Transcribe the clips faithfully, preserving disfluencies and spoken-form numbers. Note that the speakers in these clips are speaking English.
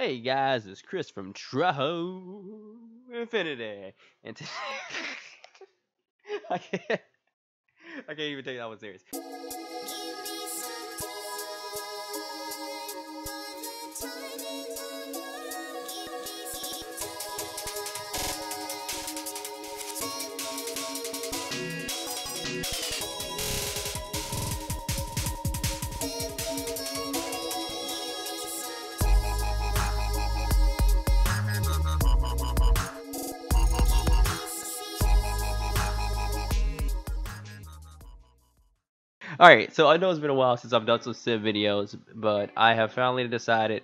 Hey guys, it's Chris from Tryhard Infinity, and today I can't, I can't even take that one serious. Alright, so I know it's been a while since I've done some Civ videos, but I have finally decided,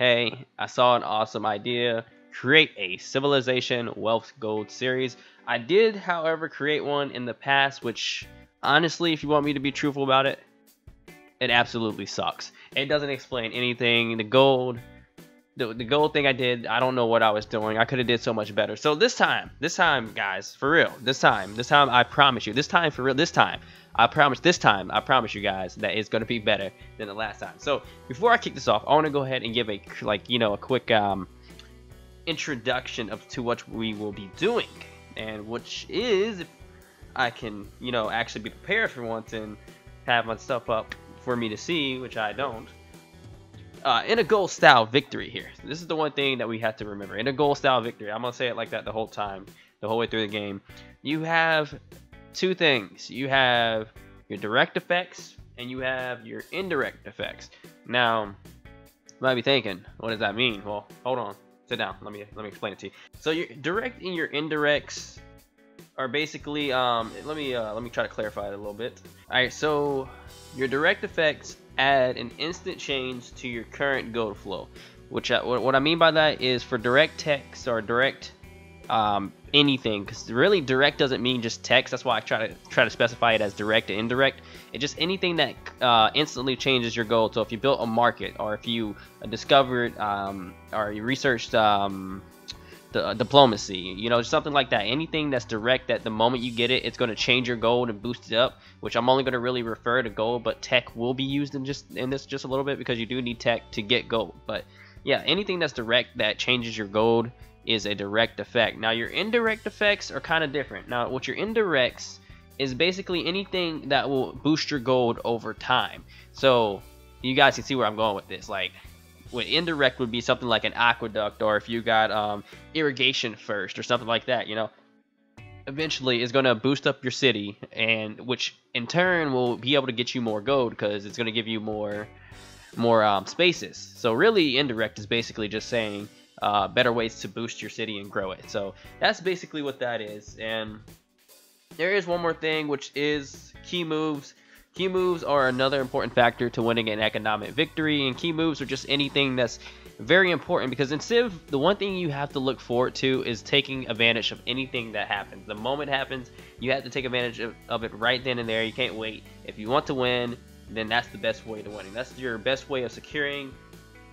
hey, I saw an awesome idea, create a Civilization Wealth Gold series. I did, however, create one in the past, which, honestly, if you want me to be truthful about it, it absolutely sucks. It doesn't explain anything. The gold, the, the gold thing I did, I don't know what I was doing. I could have did so much better. So this time, this time, guys, for real, this time, this time, I promise you, this time, for real, this time, I promise this time, I promise you guys that it's going to be better than the last time. So before I kick this off, I want to go ahead and give a, like, you know, a quick um, introduction of to what we will be doing. And which is, if I can, you know, actually be prepared for once and have my stuff up for me to see, which I don't. Uh, in a goal style victory here. So this is the one thing that we have to remember. In a goal style victory, I'm going to say it like that the whole time, the whole way through the game. You have two things. You have your direct effects and you have your indirect effects. Now, you might be thinking, what does that mean? Well, hold on, sit down. Let me let me explain it to you. So your direct and your indirects are basically. Um, let me uh, let me try to clarify it a little bit. All right. So your direct effects add an instant change to your current gold flow. Which I, what I mean by that is for direct text or direct. Um, anything, because really direct doesn't mean just text. That's why I try to try to specify it as direct and indirect. It's just anything that uh, instantly changes your goal. So if you built a market, or if you discovered um, or you researched um, the uh, diplomacy, you know, something like that. Anything that's direct, that the moment you get it, it's going to change your gold and boost it up. Which I'm only going to really refer to gold, but tech will be used in just in this just a little bit because you do need tech to get gold. But yeah, anything that's direct that changes your gold is a direct effect. Now your indirect effects are kind of different. Now what your indirects is basically anything that will boost your gold over time. So you guys can see where I'm going with this. Like what indirect would be something like an aqueduct, or if you got um, irrigation first or something like that, you know, eventually is going to boost up your city, and which in turn will be able to get you more gold because it's going to give you more more um, spaces. So really indirect is basically just saying Uh, better ways to boost your city and grow it. So that's basically what that is. And there is one more thing, which is key moves. Key moves are another important factor to winning an economic victory, and key moves are just anything that's very important because in Civ, the one thing you have to look forward to is taking advantage of anything that happens. The moment happens, you have to take advantage of, of it right then and there. You can't wait. If you want to win, then that's the best way to winning. That's your best way of securing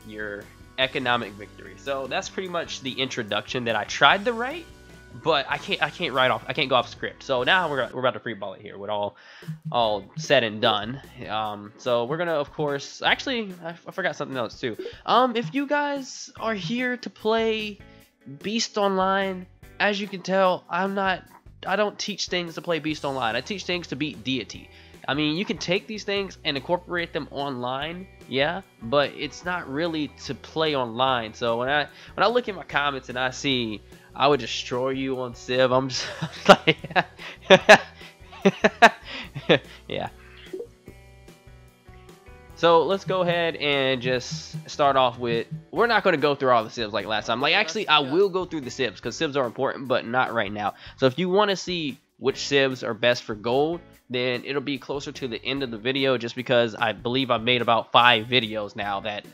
your economic victory. So that's pretty much the introduction that I tried to write, but I can't I can't write off I can't go off script. So now we're, we're about to freeball it here with all all said and done. Um, so we're gonna, of course, actually I, I forgot something else too. Um, if you guys are here to play Beast Online, as you can tell, I'm not I don't teach things to play Beast Online. I teach things to beat deity. I mean, you can take these things and incorporate them online, yeah, but it's not really to play online. So when I when I look at my comments and I see I would destroy you on Civ, I'm just like, yeah. So let's go ahead and just start off with, we're not going to go through all the Civs like last time. Like actually, I will go through the Civs because Civs are important, but not right now. So if you want to see which Civs are best for gold, then it'll be closer to the end of the video, just because I believe I've made about five videos now that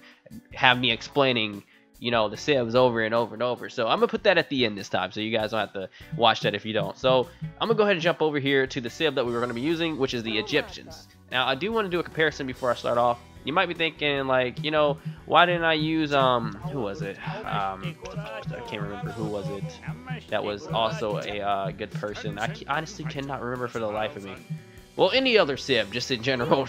have me explaining, you know, the Civs over and over and over. So I'm gonna put that at the end this time, so you guys don't have to watch that if you don't. So I'm gonna go ahead and jump over here to the Civ that we were gonna be using, which is the Egyptians. Now I do want to do a comparison before I start off. You might be thinking, like, you know, why didn't I use, um, who was it? Um, I can't remember who was it. That was also a uh, good person. I honestly cannot remember for the life of me. Well, any other civ, just in general,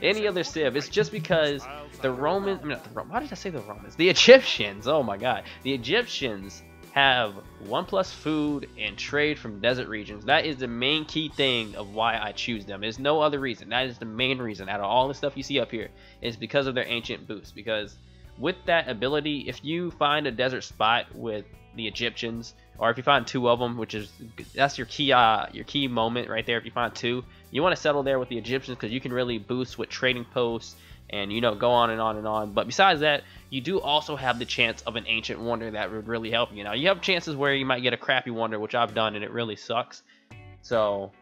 any other civ. It's just because the Romans, not the Romans, why did I say the Romans? The Egyptians, oh my god. The Egyptians have one plus food and trade from desert regions. That is the main key thing of why I choose them. There's no other reason. That is the main reason out of all the stuff you see up here is because of their ancient boosts. Because with that ability, if you find a desert spot with the Egyptians, or if you find two of them, which is that's your key uh, your key moment right there. If you find two, you want to settle there with the Egyptians because you can really boost with trading posts and, you know, go on and on and on. But besides that, you do also have the chance of an ancient wonder that would really help you. Now, you have chances where you might get a crappy wonder, which I've done, and it really sucks. So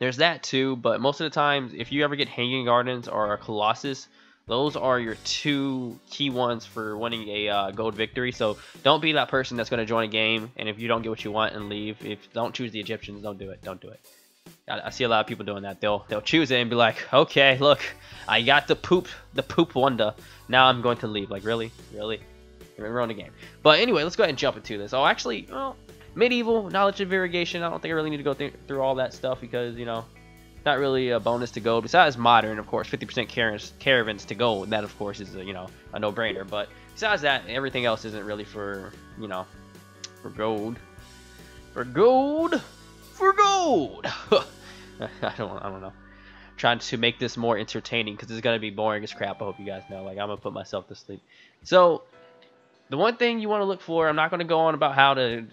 there's that too. But most of the times, if you ever get Hanging Gardens or a Colossus, those are your two key ones for winning a uh, gold victory. So don't be that person that's going to join a game, and if you don't get what you want and leave, if don't choose the Egyptians, don't do it. Don't do it. I, I see a lot of people doing that. They'll they'll choose it and be like, okay, look, I got the poop the poop wonder. Now I'm going to leave. Like, really, really, we're on the game. But anyway, let's go ahead and jump into this. Oh, actually, well, medieval knowledge of irrigation. I don't think I really need to go th through all that stuff because, you know, not really a bonus to gold. Besides modern, of course, fifty percent caravans to gold. That, of course, is a, you know, a no-brainer. But besides that, everything else isn't really for, you know, for gold. For gold, for gold. I don't, I don't know. I'm trying to make this more entertaining because it's gonna be boring as crap. I hope you guys know. Like, I'm gonna put myself to sleep. So the one thing you want to look for, I'm not going to go on about how to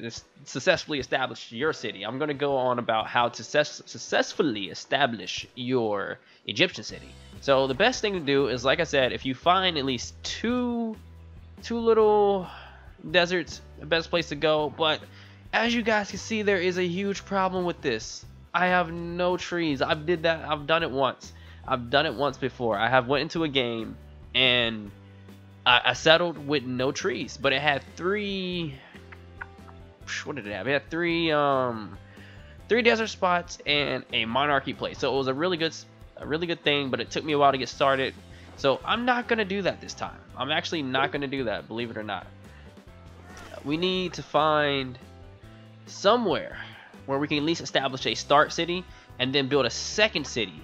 successfully establish your city. I'm going to go on about how to successfully establish your Egyptian city. So the best thing to do is, like I said, if you find at least two, two little deserts, the best place to go. But as you guys can see, there is a huge problem with this. I have no trees. I've did that. I've done it once. I've done it once before. I have went into a game and I settled with no trees, but it had three, what did it have? It had three, um, three desert spots and a monarchy place. So it was a really good, a really good thing, but it took me a while to get started. So I'm not going to do that this time. I'm actually not going to do that, believe it or not. We need to find somewhere where we can at least establish a start city and then build a second city,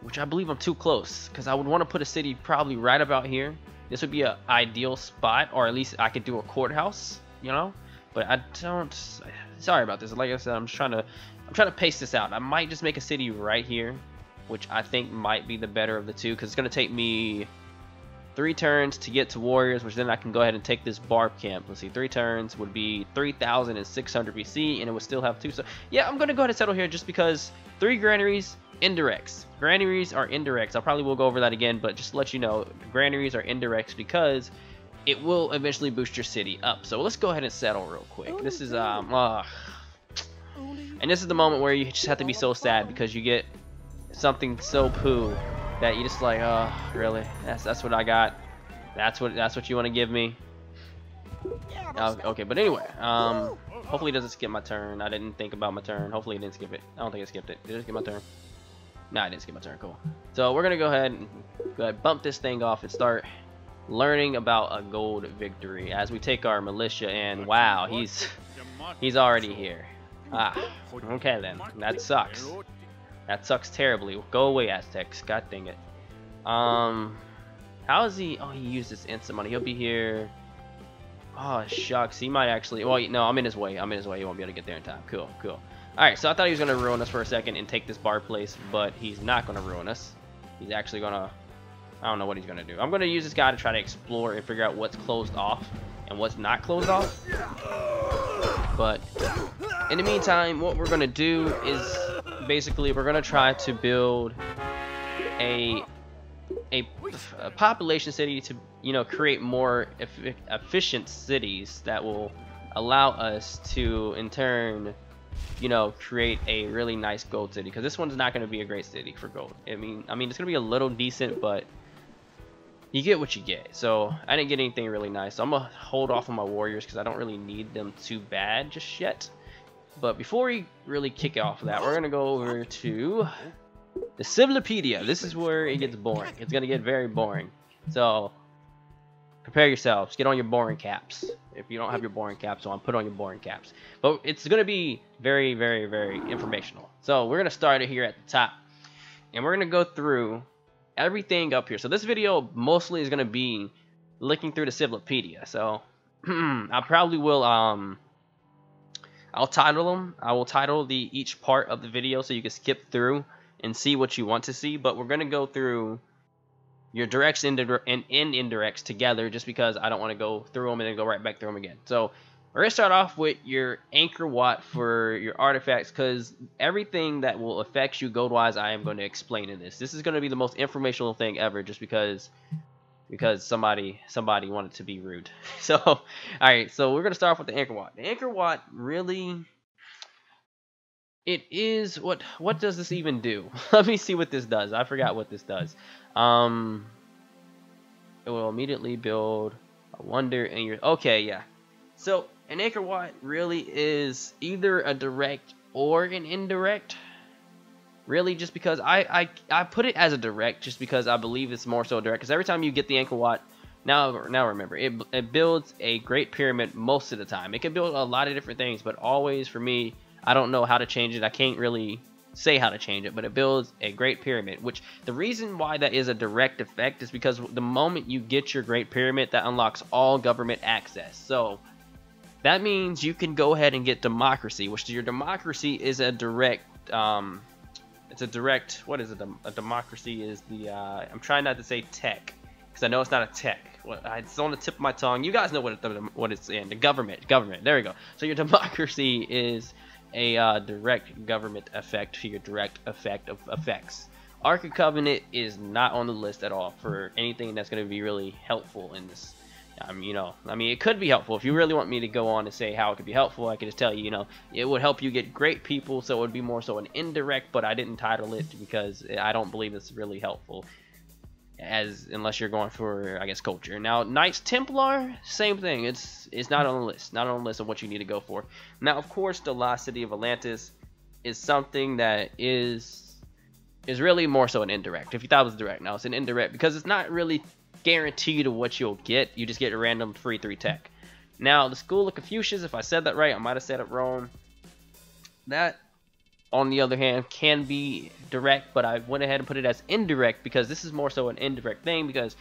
which I believe I'm too close because I would want to put a city probably right about here. This would be an ideal spot, or at least I could do a courthouse, you know. But I don't. Sorry about this. Like I said, I'm just trying to, I'm trying to pace this out. I might just make a city right here, which I think might be the better of the two, because it's gonna take me three turns to get to warriors, which then I can go ahead and take this barb camp. Let's see, three turns would be three thousand six hundred B C, and it would still have two. So yeah, I'm gonna go ahead and settle here just because three granaries. Indirects. Granaries are indirects. I probably will go over that again, but just to let you know, granaries are indirects because it will eventually boost your city up. So let's go ahead and settle real quick. This is um, uh, and this is the moment where you just have to be so sad because you get something so poo that you just like, oh, really? That's that's what I got. That's what that's what you want to give me. Uh, okay, but anyway, um, hopefully it doesn't skip my turn. I didn't think about my turn. Hopefully it didn't skip it. I don't think it skipped it. Did it skip my turn? Nah, I didn't skip my turn. Cool. So we're gonna go ahead and go ahead, bump this thing off and start learning about a gold victory as we take our militia. And wow, he's he's already here. Ah, okay then. That sucks. That sucks terribly. Go away, Aztecs. God dang it. Um, how is he? Oh, he used his instant money. He'll be here. Oh shucks, he might actually. Well, no, I'm in his way. I'm in his way. He won't be able to get there in time. Cool, cool. Alright, so I thought he was going to ruin us for a second and take this bar place, but he's not going to ruin us. He's actually going to, I don't know what he's going to do. I'm going to use this guy to try to explore and figure out what's closed off and what's not closed off. But in the meantime, what we're going to do is basically we're going to try to build a, a, a population city to, you know, create more e efficient cities that will allow us to, in turn, you know, create a really nice gold city, because this one's not going to be a great city for gold. I mean, I mean, it's going to be a little decent, but you get what you get. So I didn't get anything really nice. So I'm going to hold off on my warriors because I don't really need them too bad just yet. But before we really kick off that, we're going to go over to the Civilopedia. This is where it gets boring. It's going to get very boring. So Prepare yourselves. Get on your boring caps. If you don't have your boring caps on, put on your boring caps. But it's going to be very, very, very informational. So we're going to start it here at the top. And we're going to go through everything up here. So this video mostly is going to be looking through the Civilopedia. So I probably will... um. I'll title them. I will title the each part of the video so you can skip through and see what you want to see. But we're going to go through your directs and indirects together just because I don't want to go through them and then go right back through them again. So we're going to start off with your Angkor Wat for your artifacts, because everything that will affect you gold-wise I am going to explain in this. This is going to be the most informational thing ever just because... Because somebody somebody wanted to be rude. So, all right. So we're gonna start off with the Angkor Wat. The Angkor Wat really, it is what? What does this even do? Let me see what this does. I forgot what this does. Um, it will immediately build a wonder in your. Okay, yeah. So an Angkor Wat really is either a direct or an indirect. Really, just because I, I I put it as a direct, just because I believe it's more so direct. Because every time you get the Angkor Wat, now now remember, it it builds a Great Pyramid most of the time. It can build a lot of different things, but always for me, I don't know how to change it. I can't really say how to change it, but it builds a Great Pyramid. Which the reason why that is a direct effect is because the moment you get your Great Pyramid, that unlocks all government access. So that means you can go ahead and get democracy, which your democracy is a direct. Um, It's a direct, what is it, a democracy is the, uh, I'm trying not to say tech, because I know it's not a tech. It's on the tip of my tongue. You guys know what, it, what it's in, the government, government, there we go. So your democracy is a uh, direct government effect to your direct effect of effects. Ark of Covenant is not on the list at all for anything that's going to be really helpful in this. Um, you know, I mean, it could be helpful. If you really want me to go on and say how it could be helpful, I could just tell you, you know, it would help you get great people, so it would be more so an indirect, but I didn't title it because I don't believe it's really helpful, as unless you're going for, I guess, culture. Now, Knights Templar, same thing. It's it's not on the list. Not on the list of what you need to go for. Now, of course, the Lost City of Atlantis is something that is, is really more so an indirect. If you thought it was direct, now it's an indirect because it's not really... guaranteed of what you'll get. You just get a random free three tech. Now the School of Confucius, if I said that right, I might have said it wrong. That on the other hand can be direct, but I went ahead and put it as indirect because this is more so an indirect thing, because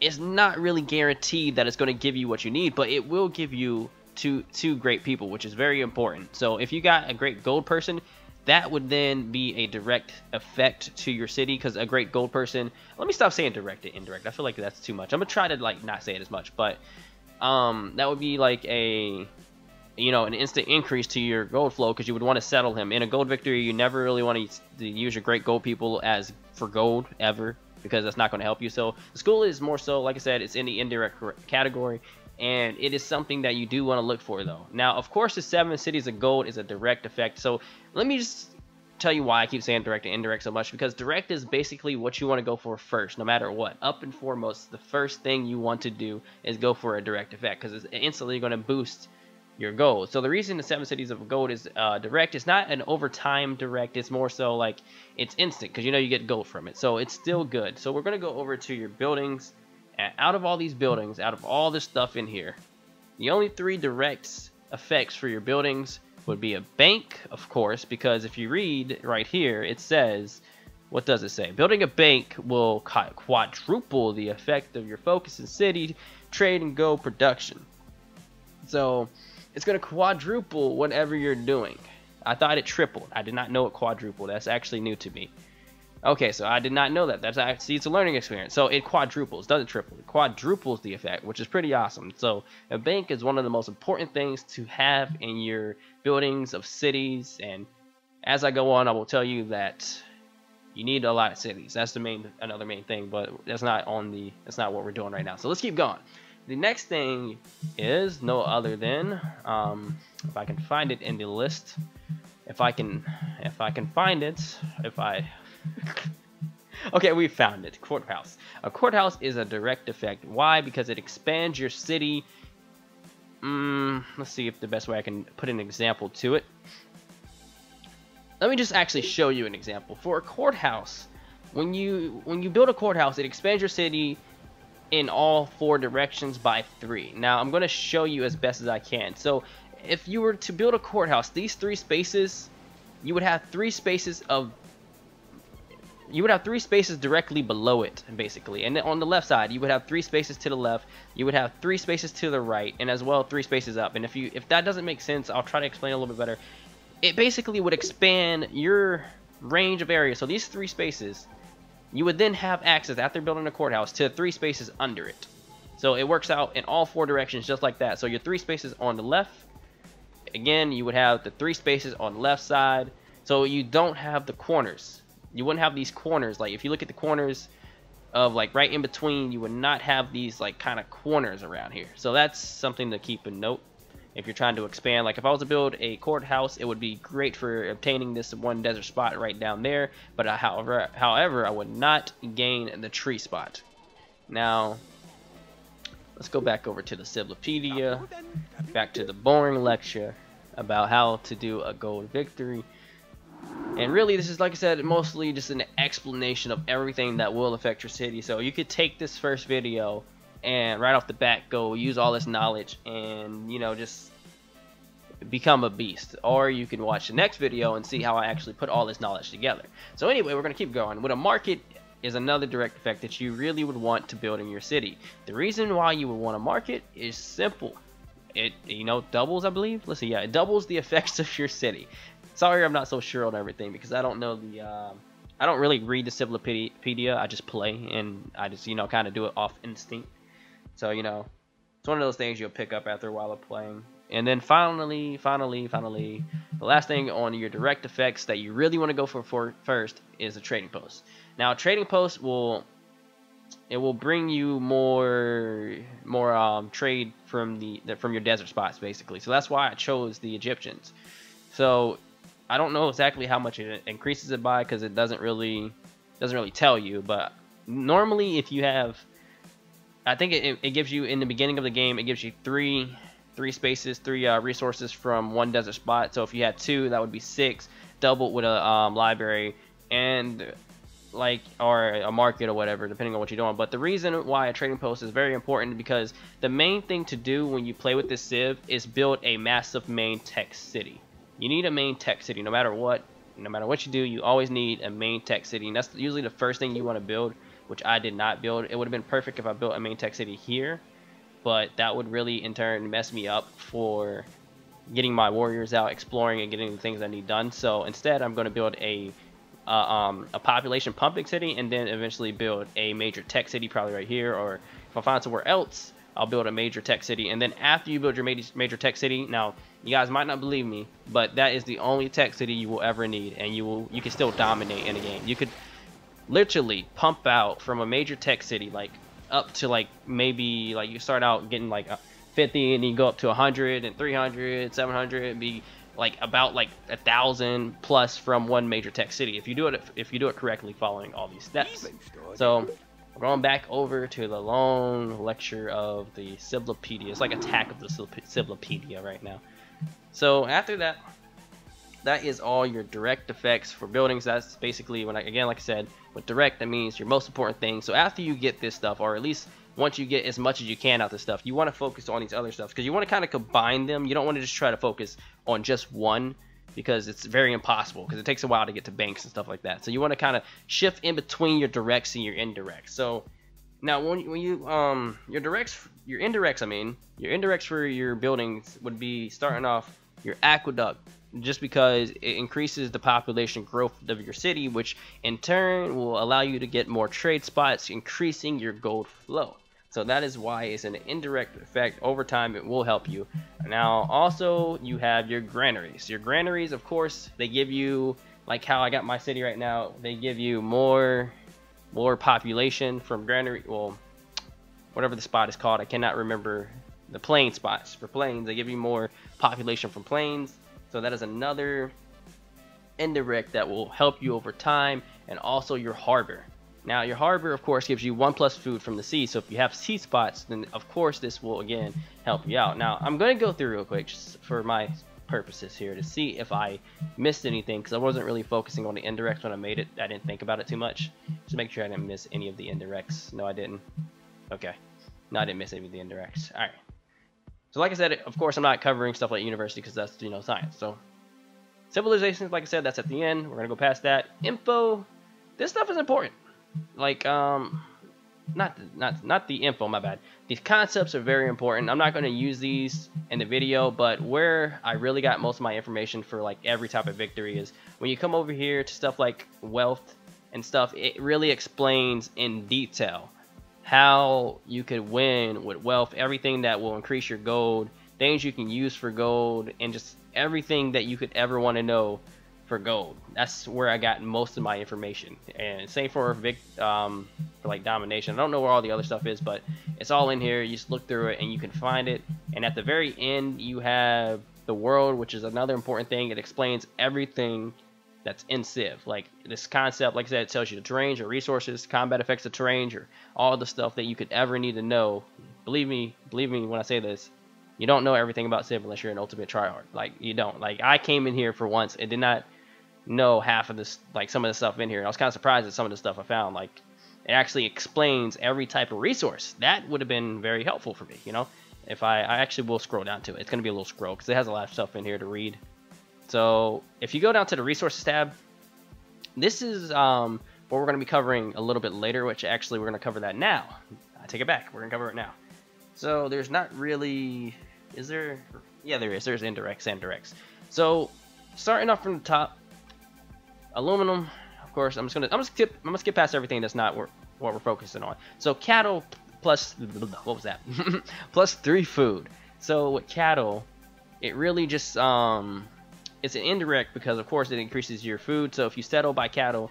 it's not really guaranteed that it's going to give you what you need, but it will give you two two great people, which is very important. So if you got a great gold person, that would then be a direct effect to your city, because a great gold person... Let me stop saying direct and indirect. I feel like that's too much. I'm going to try to like not say it as much, but um, that would be like a, you know, an instant increase to your gold flow, because you would want to settle him. In a gold victory, you never really want to use your great gold people as for gold ever, because that's not going to help you. So the school is more so, like I said, it's in the indirect category, and it is something that you do want to look for though. Now of course the Seven Cities of Gold is a direct effect, so let me just tell you why I keep saying direct and indirect so much, because direct is basically what you want to go for first, no matter what. Up and foremost, the first thing you want to do is go for a direct effect, because it's instantly going to boost your gold. So the reason the Seven Cities of Gold is uh, direct, it's not an overtime direct, it's more so like it's instant, because you know you get gold from it, so it's still good. So we're going to go over to your buildings. And out of all these buildings, out of all this stuff in here, the only three direct effects for your buildings would be a bank, of course, because if you read right here, it says, what does it say? Building a bank will quadruple the effect of your focus in city, trade, and gold production. So it's going to quadruple whatever you're doing. I thought it tripled. I did not know it quadrupled. That's actually new to me. Okay, so I did not know that. That's actually, it's a learning experience. So it quadruples, doesn't triple. It quadruples the effect, which is pretty awesome. So a bank is one of the most important things to have in your buildings of cities. And as I go on, I will tell you that you need a lot of cities. That's the main, another main thing, but that's not on the, that's not what we're doing right now. So let's keep going. The next thing is no other than, um, if I can find it in the list, if I can, if I can find it, if I... Okay, we found it. Courthouse. A courthouse is a direct effect. Why? Because it expands your city. Mm, let's see if the best way I can put an example to it. Let me just actually show you an example. For a courthouse, when you when you build a courthouse, it expands your city in all four directions by three. Now I'm going to show you as best as I can. So if you were to build a courthouse, these three spaces, you would have three spaces of you would have three spaces directly below it, basically. And on the left side, you would have three spaces to the left, you would have three spaces to the right, and as well three spaces up. And if you if that doesn't make sense, I'll try to explain a little bit better. It basically would expand your range of area. So these three spaces, you would then have access, after building a courthouse, to three spaces under it. So it works out in all four directions just like that. So your three spaces on the left, again, you would have the three spaces on the left side. So you don't have the corners. You wouldn't have these corners. Like if you look at the corners of like right in between, you would not have these like kind of corners around here. So that's something to keep in note if you're trying to expand. Like if I was to build a courthouse, it would be great for obtaining this one desert spot right down there. But I, however, however, I would not gain the tree spot. Now, let's go back over to the Civilopedia, back to the boring lecture about how to do a gold victory. And really, this is, like I said, mostly just an explanation of everything that will affect your city. So you could take this first video and right off the bat go use all this knowledge and, you know, just become a beast. Or you can watch the next video and see how I actually put all this knowledge together. So anyway, we're going to keep going. With a market is another direct effect that you really would want to build in your city. The reason why you would want a market is simple. It, you know, doubles, I believe. Let's see, yeah, it doubles the effects of your city. Sorry, I'm not so sure on everything because I don't know the, uh, I don't really read the Civilopedia. I just play and I just, you know, kind of do it off instinct. So, you know, it's one of those things you'll pick up after a while of playing. And then finally, finally, finally, the last thing on your direct effects that you really want to go for, for first is a trading post. Now, a trading post will, it will bring you more, more um, trade from the, the from your desert spots basically. So that's why I chose the Egyptians. So I don't know exactly how much it increases it by because it doesn't really doesn't really tell you, but normally if you have, I think it, it gives you in the beginning of the game, it gives you three three spaces, three uh, resources from one desert spot. So if you had two, that would be six, doubled with a um, library and like or a market or whatever, depending on what you're doing. But the reason why a trading post is very important because the main thing to do when you play with this Civ is build a massive main tech city. You need a main tech city, no matter what, no matter what you do, you always need a main tech city, and that's usually the first thing you want to build, which I did not build. It would have been perfect if I built a main tech city here, but that would really, in turn, mess me up for getting my warriors out, exploring, and getting the things I need done. So instead, I'm going to build a, uh, um, a population pumping city, and then eventually build a major tech city, probably right here, or if I find somewhere else, I'll build a major tech city. And then after you build your major tech city, now you guys might not believe me, but that is the only tech city you will ever need, and you will you can still dominate in a game. You could literally pump out from a major tech city like up to like maybe like you start out getting like fifty and you go up to one hundred and three hundred, seven hundred, it'd be like about like a thousand plus from one major tech city if you do it if you do it correctly, following all these steps. So we're going back over to the long lecture of the Civilopedia. It's like Attack of the Civilopedia right now. So after that, that is all your direct effects for buildings. That's basically, when I, again, like I said, with direct, that means your most important thing. So after you get this stuff, or at least once you get as much as you can out this stuff, you want to focus on these other stuff because you want to kind of combine them. You don't want to just try to focus on just one, because it's very impossible, because it takes a while to get to banks and stuff like that. So you want to kind of shift in between your directs and your indirects. So now when you, when you um your directs your indirects I mean your indirects for your buildings would be starting off your aqueduct, just because it increases the population growth of your city, which in turn will allow you to get more trade spots, increasing your gold flow. So that is why it's an indirect effect. Over time, it will help you. Now, also, you have your granaries. Your granaries, of course, they give you, like how I got my city right now, they give you more more population from granary, well, whatever the spot is called. I cannot remember the plain spots. For plains, they give you more population from plains. So that is another indirect that will help you over time, and also your harbor. Now, your harbor, of course, gives you one plus food from the sea. So if you have sea spots, then, of course, this will, again, help you out. Now, I'm going to go through real quick just for my purposes here to see if I missed anything, because I wasn't really focusing on the indirects when I made it. I didn't think about it too much. Just make sure I didn't miss any of the indirects. No, I didn't. Okay. No, I didn't miss any of the indirects. All right. So like I said, of course, I'm not covering stuff like university because that's, you know, science. So civilizations, like I said, that's at the end. We're going to go past that. Info. This stuff is important. Like, um, not, not, not the info, my bad. These concepts are very important. I'm not going to use these in the video, but where I really got most of my information for like every type of victory is when you come over here to stuff like wealth and stuff, it really explains in detail how you could win with wealth, everything that will increase your gold, things you can use for gold, and just everything that you could ever want to know for gold. That's where I got most of my information. And same for Vic, um, for like domination. I don't know where all the other stuff is, but it's all in here. You just look through it and you can find it. And at the very end, you have the world, which is another important thing. It explains everything that's in Civ. Like this concept, like I said, it tells you the terrain, your resources, combat effects of terrain, or all the stuff that you could ever need to know. Believe me, believe me when I say this, you don't know everything about Civ unless you're an ultimate tryhard. Like you don't. Like I came in here for once and did not know half of this, like some of the stuff in here. I was kind of surprised at some of the stuff I found. Like it actually explains every type of resource. That would have been very helpful for me, you know. If I, I actually will scroll down to it. It's going to be a little scroll because it has a lot of stuff in here to read. So if you go down to the resources tab, this is um, what we're going to be covering a little bit later, which actually we're going to cover that now. I take it back. We're going to cover it now. So there's not really, is there? Yeah, there is. There's indirects and directs. So starting off from the top, aluminum, of course. I'm just gonna I'm gonna skip I'm gonna skip past everything that's not what we're focusing on. So cattle plus what was that? plus three food. So with cattle, it really just um it's an indirect because of course it increases your food. So if you settle by cattle,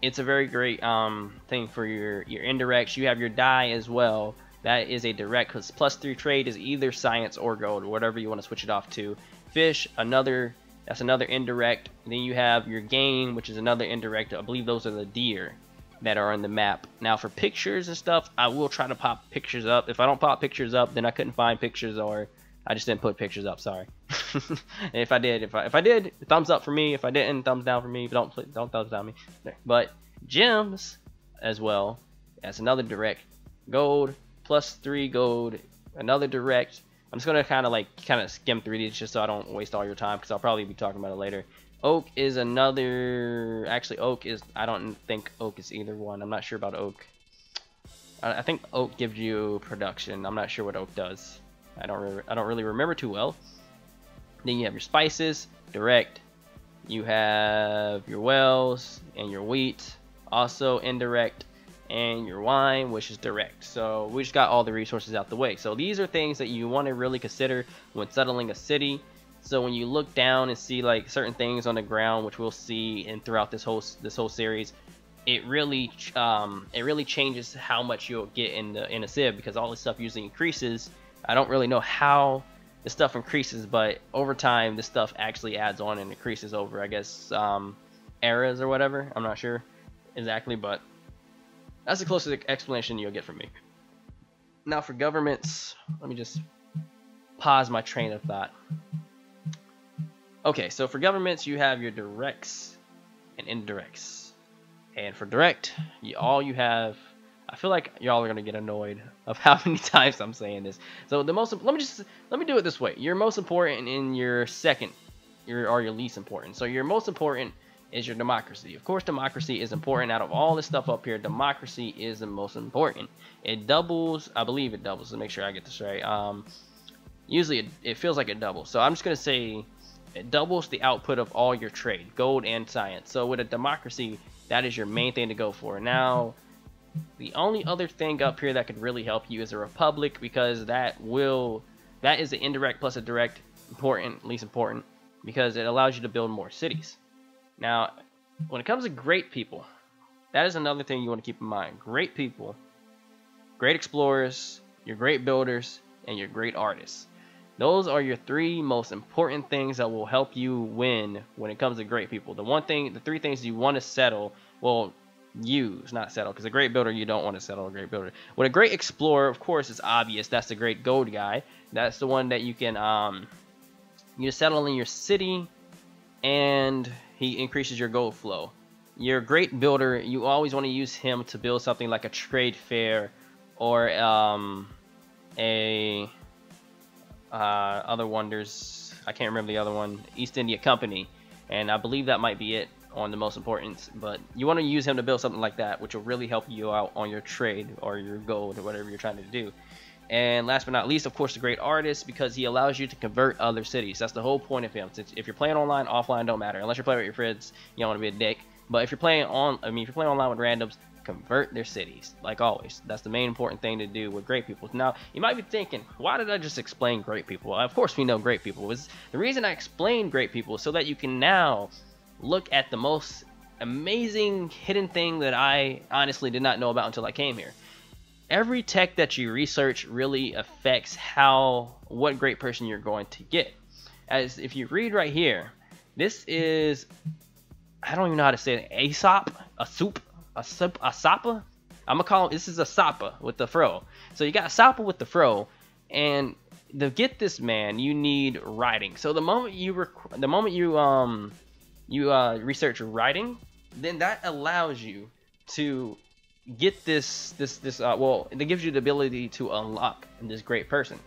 it's a very great um thing for your your indirects. You have your dye as well. That is a direct because plus three trade is either science or gold, or whatever you want to switch it off to. Fish, another. That's another indirect. Then you have your gain, which is another indirect. I believe those are the deer that are on the map. Now for pictures and stuff, I will try to pop pictures up. If I don't pop pictures up, then I couldn't find pictures, or I just didn't put pictures up. Sorry. if I did, if I if I did, thumbs up for me. If I didn't, thumbs down for me. But don't don't thumbs down me. But gems as well. That's another direct. Gold plus three gold. Another direct. I'm just gonna kind of like kind of skim through these just so I don't waste all your time because I'll probably be talking about it later. Oak is another. Actually, oak is. I don't think oak is either one. I'm not sure about oak. I, I think oak gives you production. I'm not sure what oak does. I don't. Re I don't really remember too well. Then you have your spices, direct. You have your wells and your wheat, also indirect. And your wine, which is direct. So we just got all the resources out the way. So these are things that you want to really consider when settling a city. So when you look down and see like certain things on the ground, which we'll see and throughout this whole this whole series, it really um, it really changes how much you'll get in the in a civ because all this stuff usually increases. I don't really know how this stuff increases, but over time this stuff actually adds on and increases over, I guess, um, eras or whatever. I'm not sure exactly, but that's the closest explanation you'll get from me. Now for governments, let me just pause my train of thought. Okay, so for governments, you have your directs and indirects. And for direct, you, all you have, I feel like y'all are gonna get annoyed of how many times I'm saying this. So the most, let me just, let me do it this way. Your most important and your second, your, or your least important. So your most important is your democracy. Of course, democracy is important. Out of all this stuff up here, democracy is the most important. It doubles, I believe it doubles, to make sure I get this right. Um, usually it, it feels like it doubles. So I'm just gonna say it doubles the output of all your trade, gold and science. So with a democracy, that is your main thing to go for. Now, the only other thing up here that could really help you is a republic because that will, that is an indirect plus a direct, important, least important, because it allows you to build more cities. Now, when it comes to great people, that is another thing you want to keep in mind. Great people, great explorers, your great builders, and your great artists. Those are your three most important things that will help you win when it comes to great people. The one thing, the three things you want to settle, well, use, not settle, because a great builder, you don't want to settle a great builder. With a great explorer, of course, it's obvious. That's the great gold guy. That's the one that you can, um, you settle in your city, and he increases your gold flow. Your great builder, you always want to use him to build something like a trade fair or um, a uh, other one. There's, I can't remember the other one, East India Company, and I believe that might be it on the most important. But you want to use him to build something like that, which will really help you out on your trade or your gold or whatever you're trying to do. And last but not least, of course, the great artist, because he allows you to convert other cities. That's the whole point of him. Since if you're playing online, offline don't matter. Unless you're playing with your friends, you don't want to be a dick. But if you're playing on, I mean, if you're playing online with randoms, convert their cities, like always. That's the main important thing to do with great people. Now, you might be thinking, why did I just explain great people? Of course, we know great people. Is the reason I explained great people is so that you can now look at the most amazing hidden thing that I honestly did not know about until I came here. Every tech that you research really affects how, what great person you're going to get. As if you read right here, this is, I don't even know how to say it, Aesop, a soup, a soup, a sapa. I'm gonna call it, this is a sapa with the fro. So you got a sapa with the fro, and to get this man, you need writing. So the moment you rec the moment you um you uh, research writing, then that allows you to get this this this uh well, it gives you the ability to unlock this great person.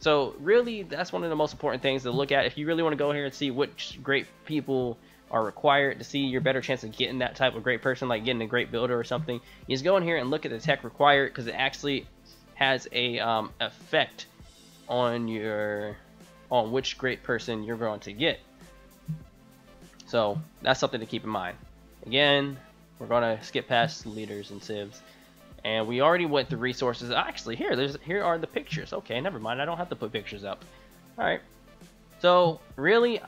So really, that's one of the most important things to look at if you really want to go here and see which great people are required to see your better chance of getting that type of great person, like getting a great builder or something. You just go in here and look at the tech required, because it actually has a um effect on your on which great person you're going to get. So that's something to keep in mind. Again, we're going to skip past leaders and civs, and we already went through resources. Actually, here there's here are the pictures. Okay, never mind, I don't have to put pictures up. All right, so really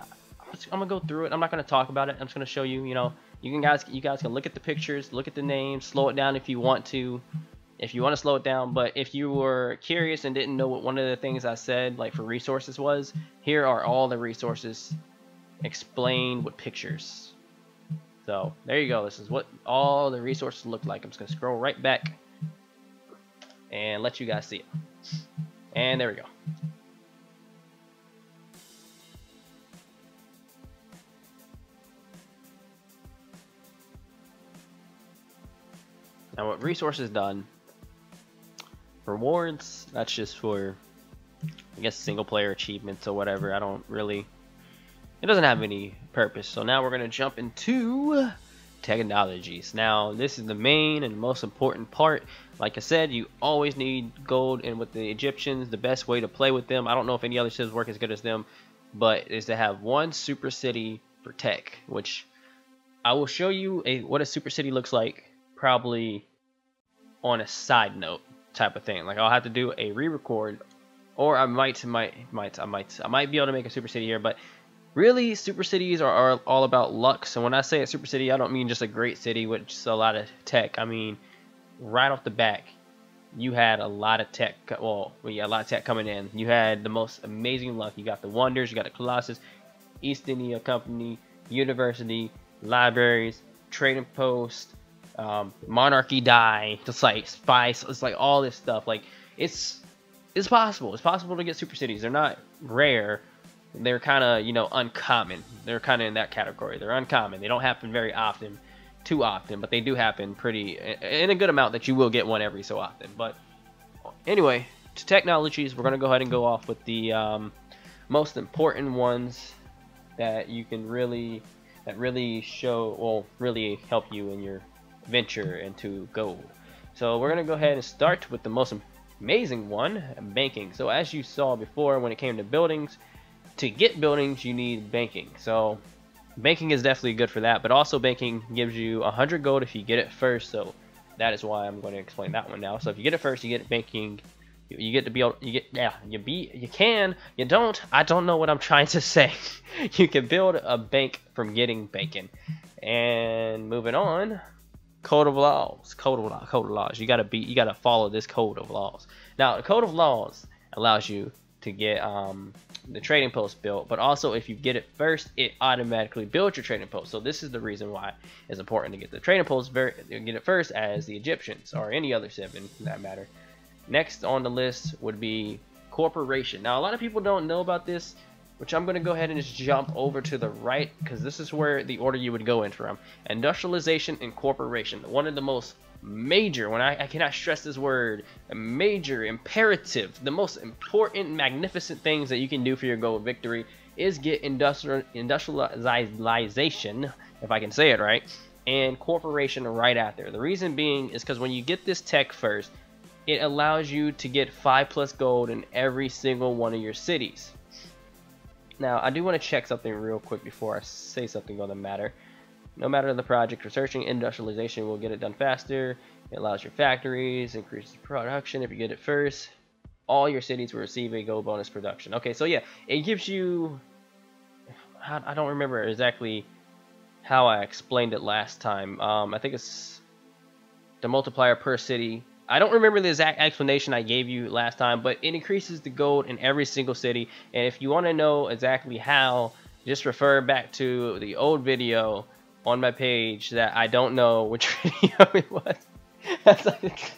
I'm gonna go through it. I'm not gonna talk about it. I'm just gonna show you, you know, you can guys you guys can look at the pictures, look at the names, slow it down if you want to if you want to slow it down. But if you were curious and didn't know what one of the things I said, like for resources, was here are all the resources explained with pictures. So there you go. This is what all the resources look like. I'm just going to scroll right back and let you guys see it. And there we go. Now what resources done, rewards, that's just for, I guess, single player achievements or whatever. I don't really, it doesn't have any purpose. So now we're going to jump into technologies. Now this is the main and most important part. Like I said, you always need gold, and with the Egyptians, the best way to play with them, I don't know if any other cities work as good as them, but is to have one super city for tech, which I will show you a what a super city looks like probably on a side note type of thing. Like I'll have to do a re-record, or I might might might I might I might be able to make a super city here. But really, super cities are, are all about luck. So when I say a super city, I don't mean just a great city with just a lot of tech. I mean, right off the back, you had a lot of tech. Well, we had a lot of tech coming in. You had the most amazing luck. You got the Wonders, you got the Colossus, East India Company, University, Libraries, Trading Post, um, Monarchy Die, just like Spice. It's like all this stuff. Like it's it's possible. It's possible to get super cities. They're not rare. They're kind of, you know, uncommon. They're kind of in that category. They're uncommon. They don't happen very often, too often, but they do happen pretty, in a good amount that you will get one every so often. But anyway, to technologies, we're going to go ahead and go off with the um, most important ones that you can really, that really show, well, really help you in your venture into gold. So we're going to go ahead and start with the most amazing one, banking. So as you saw before, when it came to buildings, to get buildings, you need banking. So banking is definitely good for that, but also banking gives you one hundred gold if you get it first. So that is why I'm going to explain that one now. So if you get it first, you get banking. You, you get to be able, you get, yeah, you be, you can, you don't, I don't know what I'm trying to say. You can build a bank from getting banking. And moving on, code of laws, code of law, code of laws. You gotta be, you gotta follow this code of laws. Now, the code of laws allows you to get um. the trading post built, but also if you get it first, it automatically builds your trading post. So this is the reason why it's important to get the trading post very get it first, as the Egyptians or any other seven for that matter. Next on the list would be corporation. Now a lot of people don't know about this, which I'm going to go ahead and just jump over to the right, because this is where the order you would go in from: industrialization and corporation. One of the most major, when I, I cannot stress this word, a major imperative, the most important, magnificent things that you can do for your goal of victory is get industrial industrialization, if I can say it right, and corporation right after. The reason being is because when you get this tech first, it allows you to get five plus gold in every single one of your cities. Now, I do want to check something real quick before I say something on the matter. No matter the project, researching industrialization will get it done faster. It allows your factories, increases production if you get it first. All your cities will receive a gold bonus production. Okay, so yeah, it gives you... I don't remember exactly how I explained it last time. Um, I think it's the multiplier per city. I don't remember the exact explanation I gave you last time, but it increases the gold in every single city. And if you want to know exactly how, just refer back to the old video on my page that I don't know which video it was. That's like,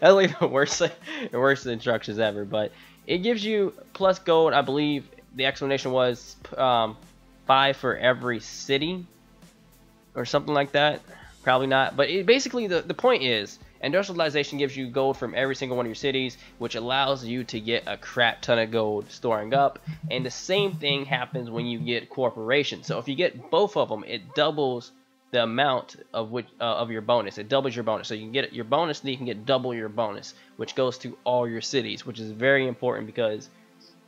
that's like the worst, like, the worst instructions ever. But it gives you plus gold. I believe the explanation was um, five for every city or something like that. Probably not. But it, basically the, the point is, industrialization gives you gold from every single one of your cities, which allows you to get a crap ton of gold storing up. And the same thing happens when you get corporation. So if you get both of them, it doubles the amount of which uh, of your bonus. It doubles your bonus. So you can get your bonus, then you can get double your bonus, which goes to all your cities, which is very important. Because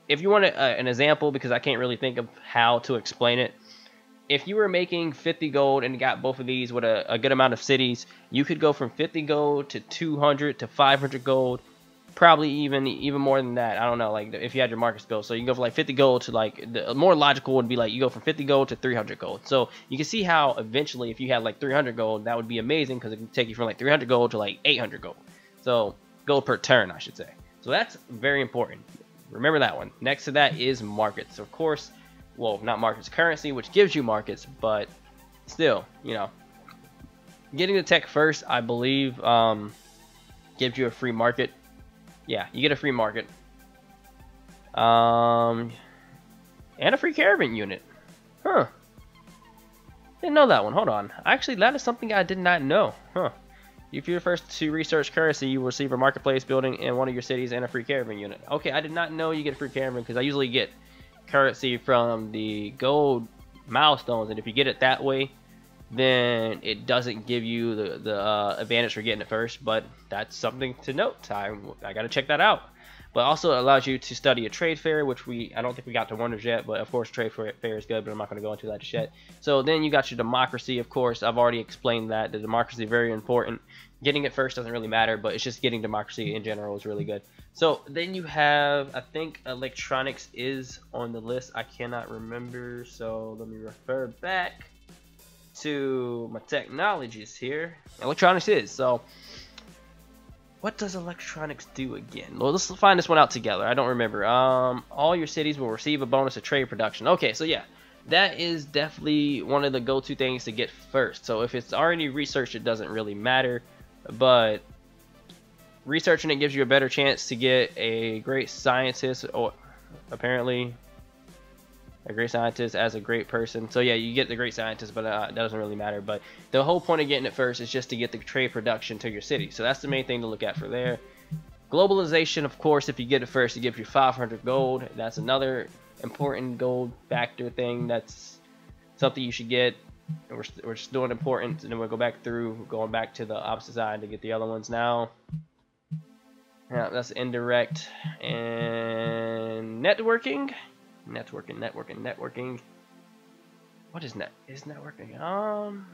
if you want a, uh, an example, because I can't really think of how to explain it, if you were making fifty gold and got both of these with a, a good amount of cities, you could go from fifty gold to two hundred to five hundred gold, probably even even more than that. I don't know, like if you had your markets go, so you can go from like fifty gold to like, the more logical would be like you go from fifty gold to three hundred gold. So you can see how eventually if you had like three hundred gold, that would be amazing, because it can take you from like three hundred gold to like eight hundred gold. So gold per turn, I should say. So that's very important. Remember that one. Next to that is markets, of course. Well, not markets, currency, which gives you markets, but still, you know, getting the tech first, I believe, um, gives you a free market. Yeah, you get a free market. Um, and a free caravan unit. Huh. Didn't know that one. Hold on. Actually, that is something I did not know. Huh. If you're first to research currency, you will receive a marketplace building in one of your cities and a free caravan unit. Okay, I did not know you get a free caravan, because I usually get currency from the gold milestones, and if you get it that way, then it doesn't give you the, the uh, advantage for getting it first, but that's something to note. I, I gotta check that out. But also it allows you to study a trade fair, which we I don't think we got to wonders yet, but of course trade fair is good, but I'm not going to go into that just yet. So then you got your democracy, of course. I've already explained that. The democracy, very important. Getting it first doesn't really matter, but it's just getting democracy in general is really good. So then you have, I think electronics is on the list. I cannot remember, so let me refer back to my technologies here. Electronics is, so what does electronics do again? Well, let's find this one out together. I don't remember. Um, all your cities will receive a bonus of trade production. Okay, so yeah, that is definitely one of the go-to things to get first. So if it's already researched, it doesn't really matter. But researching it gives you a better chance to get a great scientist, or apparently a great scientist as a great person. So yeah, you get the great scientist, but uh, that doesn't really matter. But the whole point of getting it first is just to get the trade production to your city. So that's the main thing to look at for there. Globalization, of course, if you get it first, it gives you five hundred gold. That's another important gold factor thing. That's something you should get. We're, we're just doing important, and then we'll go back through, going back to the opposite side to get the other ones now. Yeah, that's indirect. And networking. Networking, networking, networking. What is net? Is networking? Um,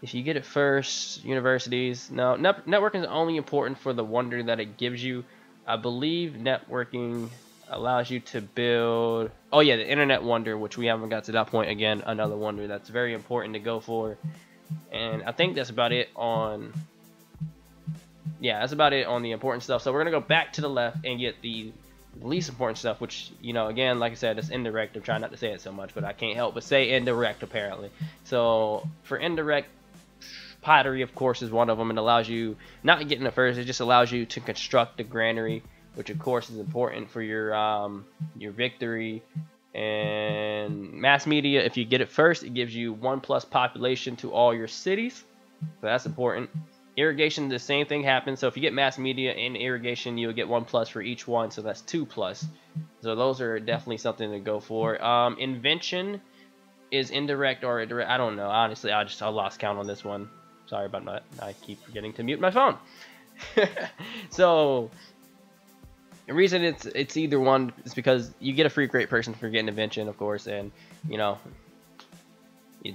if you get it first, universities. No, net networking is only important for the wonder that it gives you. I believe networking allows you to build. Oh yeah, the internet wonder, which we haven't got to that point again. Another wonder that's very important to go for. And I think that's about it on. Yeah, that's about it on the important stuff. So we're gonna go back to the left and get the least important stuff, which, you know, again, like I said, it's indirect. I'm trying not to say it so much, but I can't help but say indirect, apparently. So for indirect, pottery, of course, is one of them, and allows you, not getting it first, it just allows you to construct the granary, which of course is important for your um your victory. And mass media, if you get it first, it gives you one plus population to all your cities, so that's important. Irrigation, the same thing happens. So if you get mass media and irrigation, you'll get one plus for each one, so that's two plus. So those are definitely something to go for. Um, invention is indirect or direct. I don't know. Honestly, I just I lost count on this one. Sorry about that. I keep forgetting to mute my phone. So the reason it's it's either one is because you get a free great person for getting invention, of course, and you know.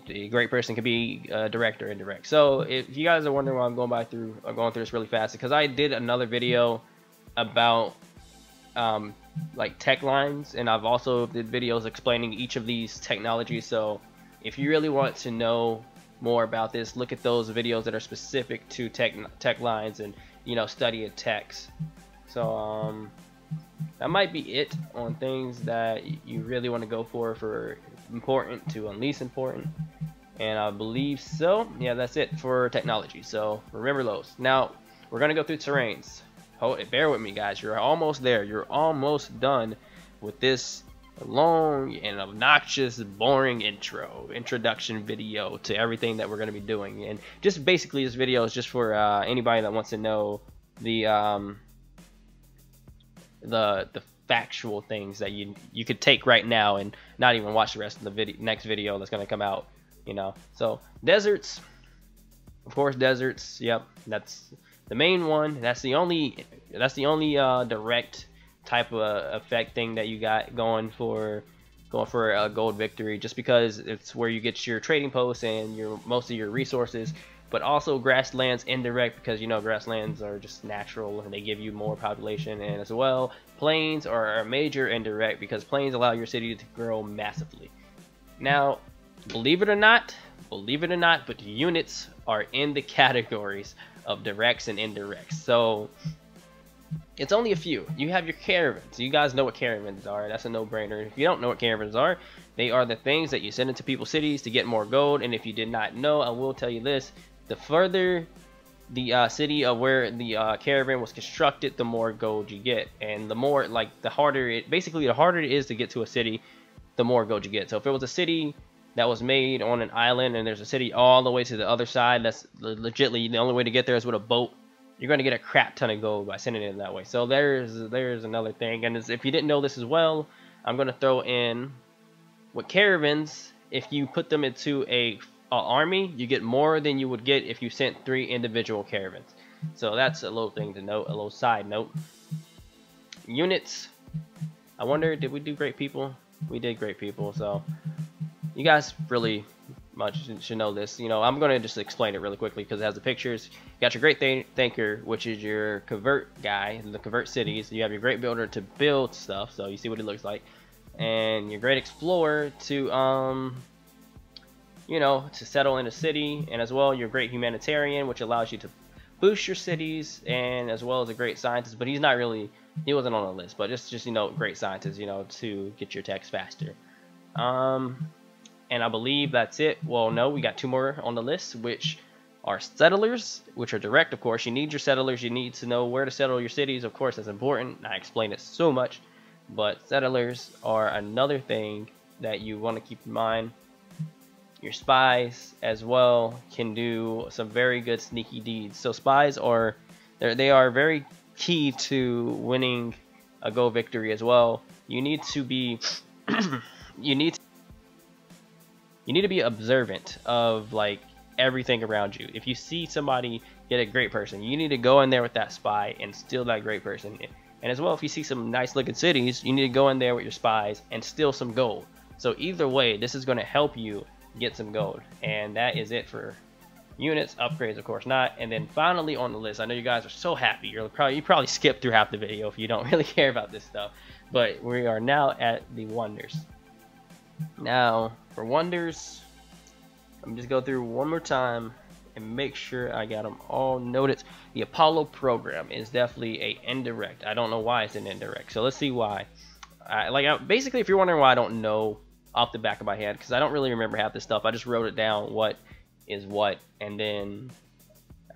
A great person can be uh, direct or indirect. So if you guys are wondering why I'm going by through, I'm going through this really fast, because I did another video about um, like tech lines, and I've also did videos explaining each of these technologies. So if you really want to know more about this, look at those videos that are specific to tech tech lines, and you know, study a text. So um, that might be it on things that you really want to go for for. Important to unleash important, and I believe so. Yeah, that's it for technology, so remember those. Now we're gonna go through terrains. Hold it, bear with me guys, you're almost there, you're almost done with this long and obnoxious, boring intro introduction video to everything that we're gonna be doing. And just basically this video is just for uh, anybody that wants to know the um, the the factual things that you you could take right now and not even watch the rest of the video next video that's going to come out, you know. So deserts, of course, deserts, yep, that's the main one. That's the only that's the only uh direct type of uh, effect thing that you got going for going for a gold victory, just because it's where you get your trading posts and your most of your resources. But also grasslands indirect, because you know grasslands are just natural and they give you more population. And as well, plains are a major indirect, because plains allow your city to grow massively. Now believe it or not, believe it or not, but units are in the categories of directs and indirects. So it's only a few. You have your caravans. You guys know what caravans are. That's a no-brainer. If you don't know what caravans are, they are the things that you send into people's cities to get more gold. And if you did not know, I will tell you this. The further the uh, city of where the uh, caravan was constructed, the more gold you get, and the more like the harder it basically the harder it is to get to a city, the more gold you get. So if it was a city that was made on an island and there's a city all the way to the other side, that's legitimately the only way to get there is with a boat. You're going to get a crap ton of gold by sending it that way. So there's there's another thing. And if you didn't know this as well, I'm going to throw in with caravans. If you put them into a Uh, army, you get more than you would get if you sent three individual caravans. So that's a little thing to note, a little side note. Units, I wonder, did we do great people? We did great people, so you guys really much should know this. You know, I'm going to just explain it really quickly because it has the pictures. You got your great th thinker, which is your convert guy, the convert cities. You have your great builder to build stuff, so you see what it looks like, and your great explorer to um you know, to settle in a city, and as well your great humanitarian, which allows you to boost your cities, and as well as a great scientist, but he's not really, he wasn't on the list, but just, just you know, great scientist, you know, to get your text faster. Um, and I believe that's it. Well, no, we got two more on the list, which are settlers, which are direct, of course. You need your settlers, you need to know where to settle your cities, of course, that's important. I explained it so much, but settlers are another thing that you want to keep in mind. Your spies as well can do some very good sneaky deeds. So spies are they are very key to winning a gold victory as well. You need to be you need to, you need to be observant of like everything around you. If you see somebody get a great person, you need to go in there with that spy and steal that great person. And as well, if you see some nice looking cities, you need to go in there with your spies and steal some gold. So either way, this is going to help you get some gold. And that is it for units. Upgrades, of course, not. And then finally on the list, I know you guys are so happy, you're probably you probably skipped through half the video if you don't really care about this stuff, but we are now at the wonders. Now for wonders, I'm just go through one more time and make sure I got them all noted. The Apollo program is definitely a indirect. I don't know why it's an indirect, so let's see why. I, like I, basically, if you're wondering why I don't know off the back of my head, because I don't really remember half this stuff, I just wrote it down what is what, and then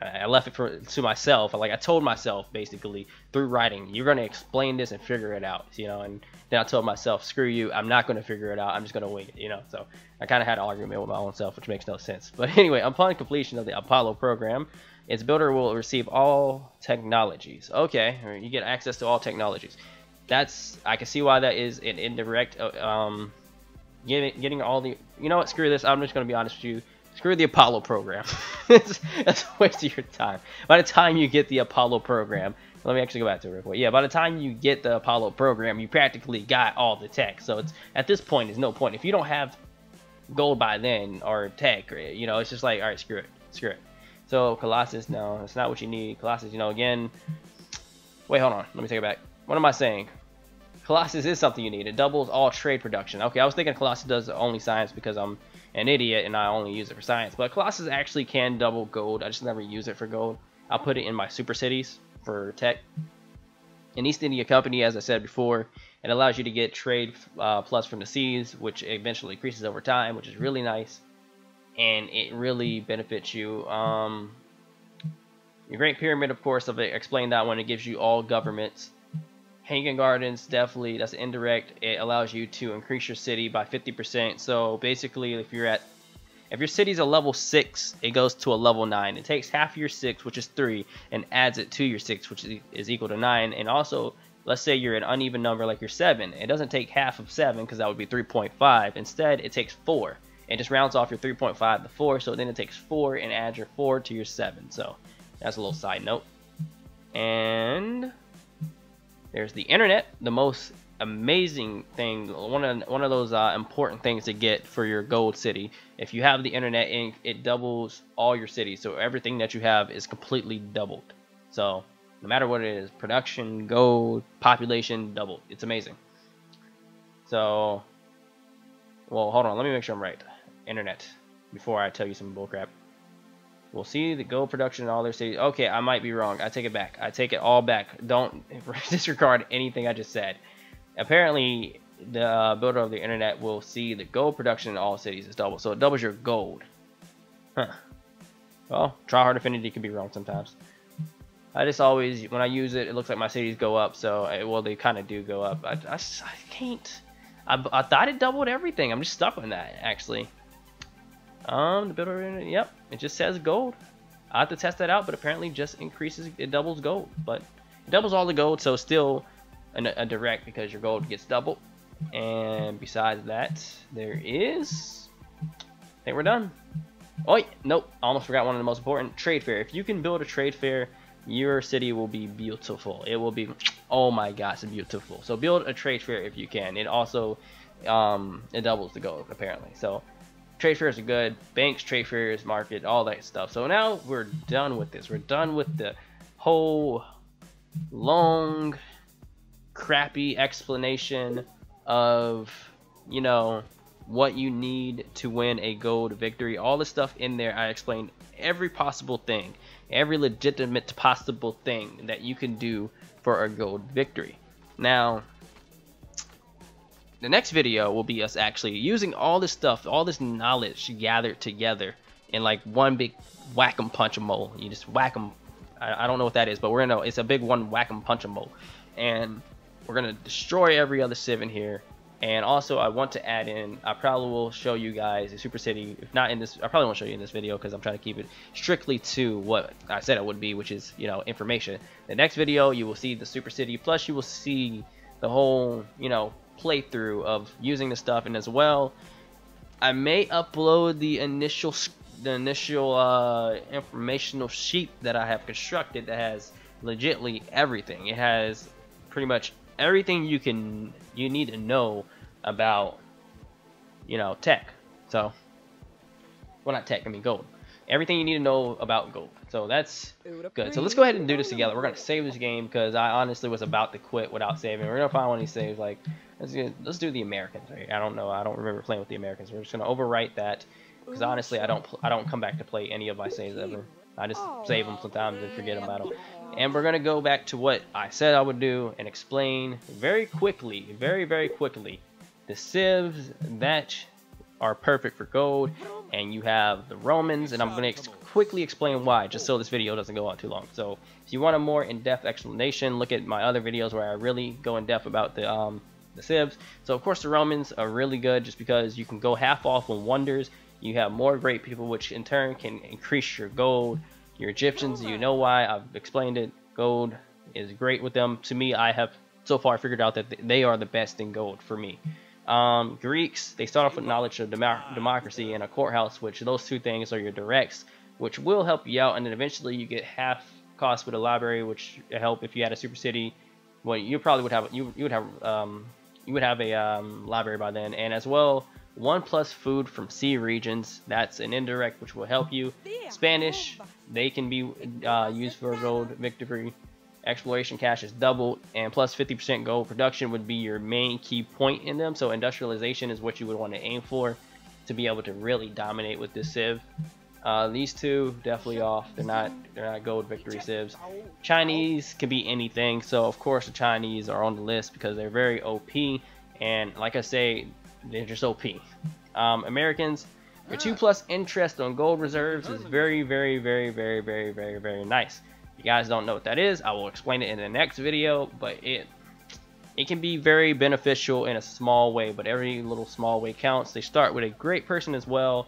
I left it for, to myself. Like I told myself basically through writing, you're going to explain this and figure it out, you know. And then I told myself, screw you, I'm not going to figure it out, I'm just going to wing it, you know. So I kind of had an argument with my own self, which makes no sense. But anyway, upon completion of the Apollo program, Its builder will receive all technologies. Okay, you get access to all technologies. That's, I can see why that is an indirect, um, getting, getting all the, you know what, screw this, I'm just going to be honest with you, screw the Apollo program. It's, it's a waste of your time. By the time you get the Apollo program, let me actually go back to it real quick. Yeah, by the time you get the Apollo program, you practically got all the tech. So it's, at this point, there's no point. If you don't have gold by then, or tech, or, you know, it's just like, all right, screw it, screw it. So Colossus, no, it's not what you need. Colossus, you know, again, wait, hold on, let me take it back. What am I saying? Colossus is something you need. It doubles all trade production. Okay, I was thinking Colossus does only science because I'm an idiot and I only use it for science. But Colossus actually can double gold. I just never use it for gold. I'll put it in my super cities for tech. In East India Company, as I said before, it allows you to get trade uh, plus from the seas, which eventually increases over time, which is really nice. And it really benefits you. Um, the Great Pyramid, of course, I've explained that one. It gives you all governments. Hanging Gardens, definitely, that's indirect. It allows you to increase your city by fifty percent. So basically, if you're at, if your city's a level six, it goes to a level nine. It takes half your six, which is three, and adds it to your six, which is equal to nine. And also, let's say you're an uneven number, like you're seven. It doesn't take half of seven, because that would be three point five. Instead, it takes four. It just rounds off your three point five to four. So then it takes four and adds your four to your seven. So that's a little side note. And there's the internet, the most amazing thing, one of one of those uh, important things to get for your gold city. If you have the internet, it, it doubles all your cities, so everything that you have is completely doubled. So no matter what it is, production, gold, population, doubled. It's amazing. So, well, hold on, let me make sure I'm right. Internet, before I tell you some bullcrap. We'll see the gold production in all their cities. Okay, I might be wrong. I take it back. I take it all back. Don't disregard anything I just said. Apparently, the builder of the internet will see the gold production in all cities is double. So it doubles your gold. Huh. Well, Tryhard Infinity can be wrong sometimes. I just always, when I use it, it looks like my cities go up. So, I, well, they kind of do go up. I, I, I can't. I, I thought it doubled everything. I'm just stuck on that, actually. Um, the builder of the internet, yep. It just says gold. I have to test that out, but apparently just increases, it doubles gold. But it doubles all the gold, so still an, a direct because your gold gets doubled. And besides that, there is, I think we're done. Oh, wait, nope, I almost forgot one of the most important. Trade fair. If you can build a trade fair, your city will be beautiful. It will be, oh my gosh, beautiful. So build a trade fair if you can. It also, um, it doubles the gold apparently. So trade fairs are good, banks, trade fairs, market, all that stuff. So now we're done with this. We're done with the whole long, crappy explanation of, you know, what you need to win a gold victory. All the stuff in there, I explained every possible thing, every legitimate possible thing that you can do for a gold victory. Now, the next video will be us actually using all this stuff, all this knowledge gathered together in like one big whack-em punch-em-mole. You just whack-em. I, I don't know what that is, but we're gonna, it's a big one whack-em punch-em-mole. And we're gonna destroy every other civ in here. And also I want to add in, I probably will show you guys a super city, if not in this, I probably won't show you in this video because I'm trying to keep it strictly to what I said it would be, which is, you know, information. The next video you will see the super city, plus you will see the whole, you know, playthrough of using the stuff. And as well, I may upload the initial the initial uh, informational sheet that I have constructed that has legitimately everything. It has pretty much everything you can you need to know about, you know, tech. So, well, not tech, I mean gold. Everything you need to know about gold. So that's good. So let's go ahead and do this together. We're gonna save this game because I honestly was about to quit without saving. We're gonna find one of these saves. Like, let's get, let's do the Americans. Right? I don't know. I don't remember playing with the Americans. We're just gonna overwrite that because honestly, I don't I don't come back to play any of my saves ever. I just save them sometimes and forget about them. And we're gonna go back to what I said I would do and explain very quickly, very very quickly, the civs that are perfect for gold, and you have the Romans, and I'm going to ex quickly explain why, just so this video doesn't go on too long. So if you want a more in-depth explanation, look at my other videos where I really go in depth about the um the civs. So of course the Romans are really good just because you can go half off on wonders, you have more great people, which in turn can increase your gold. You're Egyptians, you know why. I've explained it. Gold is great with them. To me, I have so far figured out that they are the best in gold for me. Um, Greeks, they start off with knowledge of democ democracy and a courthouse, which those two things are your directs, which will help you out. And then eventually you get half cost with a library, which help if you had a super city. Well, you probably would have you you would have um, you would have a um, library by then, and as well one plus food from sea regions. That's an indirect which will help you. Spanish, they can be uh, used for gold victory. Exploration cash is doubled, and plus fifty percent gold production would be your main key point in them. So industrialization is what you would want to aim for to be able to really dominate with this civ. Uh, these two definitely off. They're not they're not gold victory civs. Chinese can be anything, so of course the Chinese are on the list because they're very O P, and like I say, they're just O P. Um, Americans, your two plus interest on gold reserves is very, very, very, very, very, very, very nice. If you guys don't know what that is, I will explain it in the next video, but it it can be very beneficial in a small way, but every little small way counts. They start with a great person as well,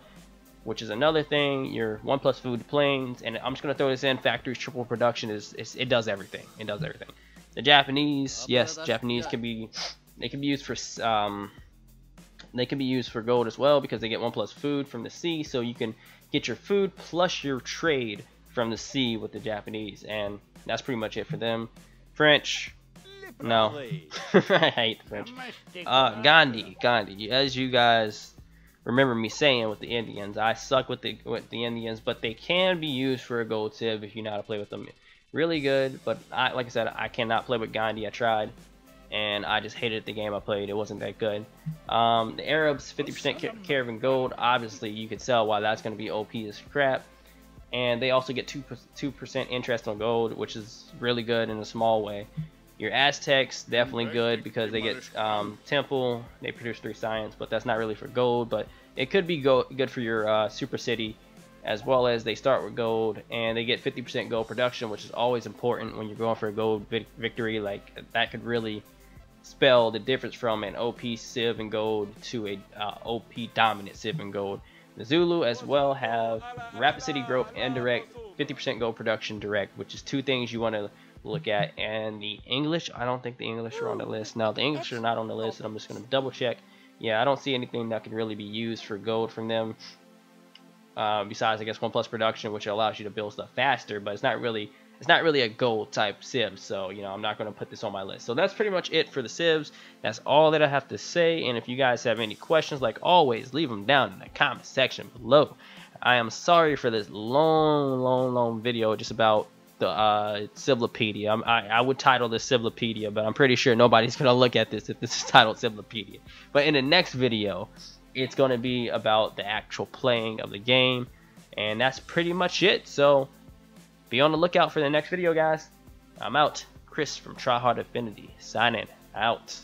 which is another thing. Your one plus food planes, and I'm just gonna throw this in. Factories triple production is, is it does everything. It does everything. The Japanese, yes, Japanese can be they can be used for um they can be used for gold as well because they get one plus food from the sea, so you can get your food plus your trade from the sea with the Japanese, and that's pretty much it for them. French. No, I hate the French. Uh, Gandhi, Gandhi, as you guys remember me saying with the Indians, I suck with the with the Indians, but they can be used for a gold civ if you know how to play with them really good. But I, like I said, I cannot play with Gandhi. I tried, and I just hated the game I played. It wasn't that good. Um, the Arabs, fifty percent caravan gold. Obviously, you could tell why that's going to be O P as crap. And they also get two percent interest on gold, which is really good in a small way. Your Aztecs, definitely good because they get um, temple, they produce three science, but that's not really for gold, but it could be go good for your uh, super city, as well as they start with gold, and they get fifty percent gold production, which is always important when you're going for a gold vic victory. Like, that could really spell the difference from an O P civ and gold to a uh, O P dominant civ and gold. The Zulu as well have rapid city growth and direct, fifty percent gold production direct, which is two things you want to look at. And the English, I don't think the English are on the list. Now the English are not on the list, and I'm just going to double check. Yeah, I don't see anything that can really be used for gold from them. Uh, besides, I guess one plus production, which allows you to build stuff faster, but it's not really it's not really a gold type civ. So you know, I'm not going to put this on my list. So that's pretty much it for the civs. That's all that I have to say. And if you guys have any questions, like always, leave them down in the comment section below. I am sorry for this long, long, long video just about the uh, Civilopedia. I'm, I, I would title this Civilopedia, but I'm pretty sure nobody's going to look at this if this is titled Civilopedia. But in the next video, it's going to be about the actual playing of the game, and that's pretty much it. So be on the lookout for the next video, guys. I'm out. Chris from Tryhard Infinity, signing out.